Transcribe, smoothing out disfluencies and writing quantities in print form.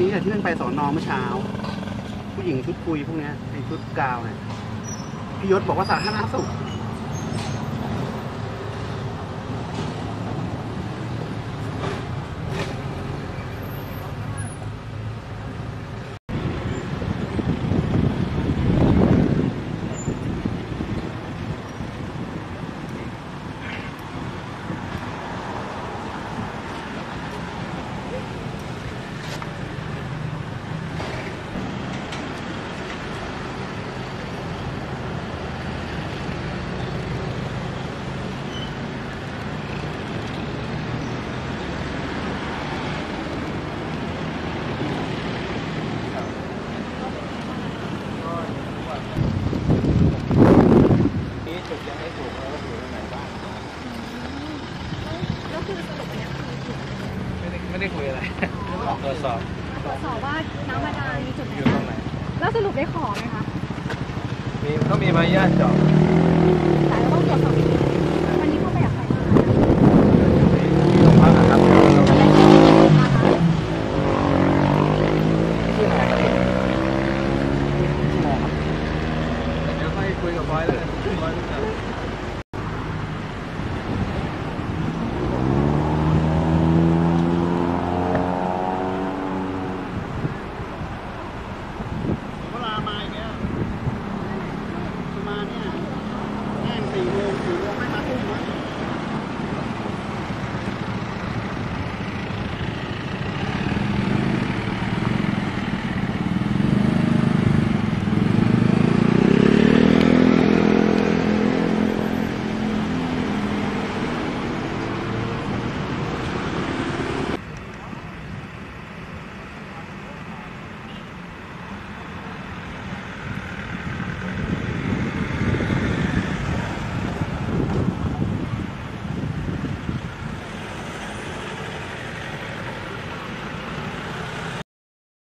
นี้แหละที่เพิ่งไปสอนอเมื่อเช้าผู้หญิงชุดคุยพวกนี้ไอ้ชุดกาวเนี่ยพี่ยศบอกว่าสาธารณสุขไม่ได้คุยอะไรตรวจสอบว่าน้ำบาดาลมีจุดไหนแล้วสรุปได้ขอไหมคะมีเขามีใบอนุญาตจอดแต่ต้องตรวจสอบ